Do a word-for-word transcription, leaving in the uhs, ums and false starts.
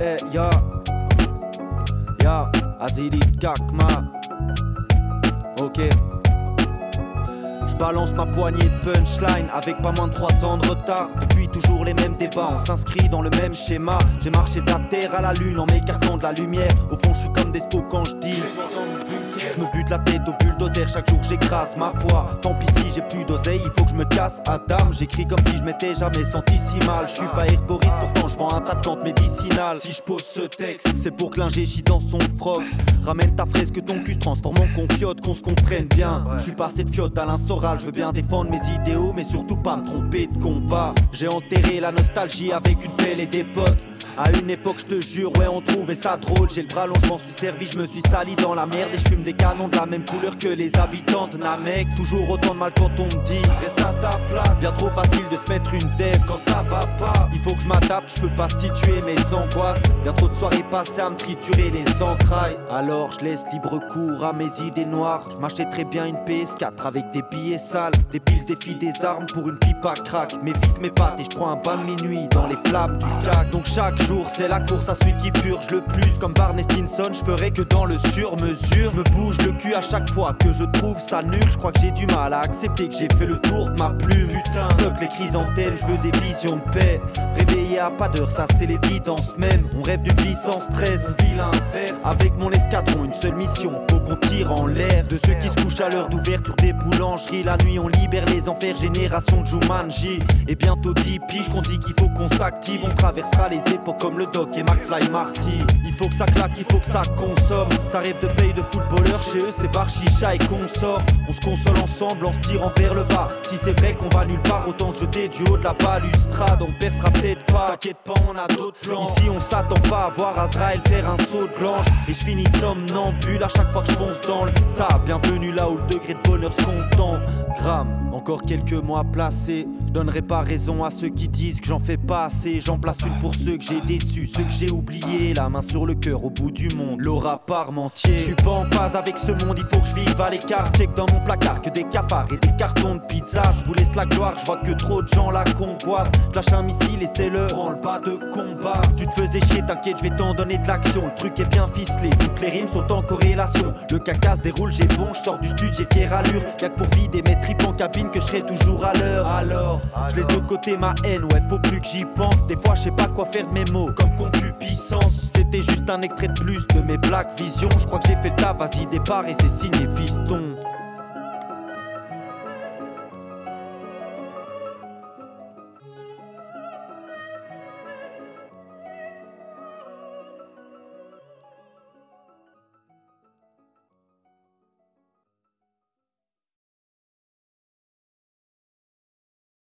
eh, ja. Ja, also die Gagma. Ok. Je balance ma poignée de punchline avec pas moins de trois cents de retard. Depuis toujours les mêmes débats, on s'inscrit dans le même schéma. J'ai marché de la terre à la lune en m'écartant de la lumière. Au fond je suis comme des spots quand je dis. Je me bute la tête au bulldozer, chaque jour j'écrase ma foi. Tant pis si j'ai plus d'oseille, il faut que je me casse à dame. J'écris comme si je m'étais jamais senti si mal. Je suis pas herboriste, pourtant je vends un tas de plantes médicinales. Si je pose ce texte, c'est pour que l'ingé chie dans son froc. Ramène ta fraise que ton cul se transforme en confiote, qu'on se comprenne bien. Je suis pas cette fiote à l'insoral, je veux bien défendre mes idéaux, mais surtout pas me tromper de combat. J'ai enterré la nostalgie avec une pelle et des potes. À une époque, je te jure, ouais, on trouvait ça drôle. J'ai le bras long, je m'en suis servi, je me suis sali dans la merde et je fume des canons de la même couleur que les habitants de Namek. Toujours autant de mal quand on me dit reste à ta place. Bien trop facile de se mettre une dève quand ça va pas. Il faut que je m'adapte, je peux pas situer mes angoisses. Bien trop de soirées passées à me triturer les entrailles. Alors je laisse libre cours à mes idées noires. Je m'achèterais bien une P S quatre avec des billets sales, des piles, des filles, des armes pour une pipe à crack. Mes vis, mes pattes et je prends un bain de minuit dans les flammes du C A C. Donc chaque jour c'est la course à celui qui purge le plus. Comme Barnett Stinson, je ferai que dans le sur-mesure. Je me bouge le cul à chaque fois que je trouve ça nul. Je crois que j'ai du mal à accepter que j'ai fait le tour de ma plume. Putain, fuck les chrysanthèmes, je veux des visions de paix. Réveillé à pas d'heure, ça c'est l'évidence même. On rêve d'une vie sans stress, on vit l'inverse. Avec mon escadron, une seule mission, faut qu'on tire en l'air. De ceux qui se couchent à l'heure d'ouverture des boulangeries. La nuit on libère les enfers, génération de Jumanji. Et bientôt dix piges qu'on dit qu'il faut qu'on s'active. On traversera les époques comme le Doc et McFly Marty. Il faut que ça claque, il faut que ça consomme. Ça rêve de paye de footballeur. Chez eux c'est bar, chicha et consort. On se console ensemble en se tirant vers le bas. Si c'est vrai qu'on va nulle part, autant se jeter du haut de la balustrade. On percera peut-être pas, t'inquiète pas on a d'autres plans. Ici on s'attend pas à voir Azrael faire un saut de l'ange. Et je finis somnambule à chaque fois que je fonce dans le tas. Bienvenue là où le degré de bonheur se contente. Gramme, encore quelques mois placés. Je donnerai pas raison à ceux qui disent que j'en fais pas assez. J'en place une pour ceux que j'ai déçus, ceux que j'ai oubliés. La main sur le cœur au bout du monde, Laura Parmentier. Je suis pas en phase avec ce monde, il faut que je vive à l'écart. Check dans mon placard que des cafards et des cartons de pizza. Je vous laisse la gloire, je vois que trop de gens la convoitent. Je lâche un missile et c'est le branle pas de combat. Tu te faisais chier, t'inquiète, je vais t'en donner de l'action. Le truc est bien ficelé, toutes les rimes sont en corrélation. Le caca se déroule, j'ai bon, je sors du stud, j'ai fière allure. Y'a que pour vider mes tripes en cabine que je serai toujours à l'heure. Alors, je laisse de côté ma haine, ouais, faut plus que j'y pense. Des fois, je sais pas quoi faire de mes mots, comme concupiscence. C'était juste un extrait de plus de mes black visions. Je crois que j'ai fait le tas, vas-y départ et c'est signé fiston.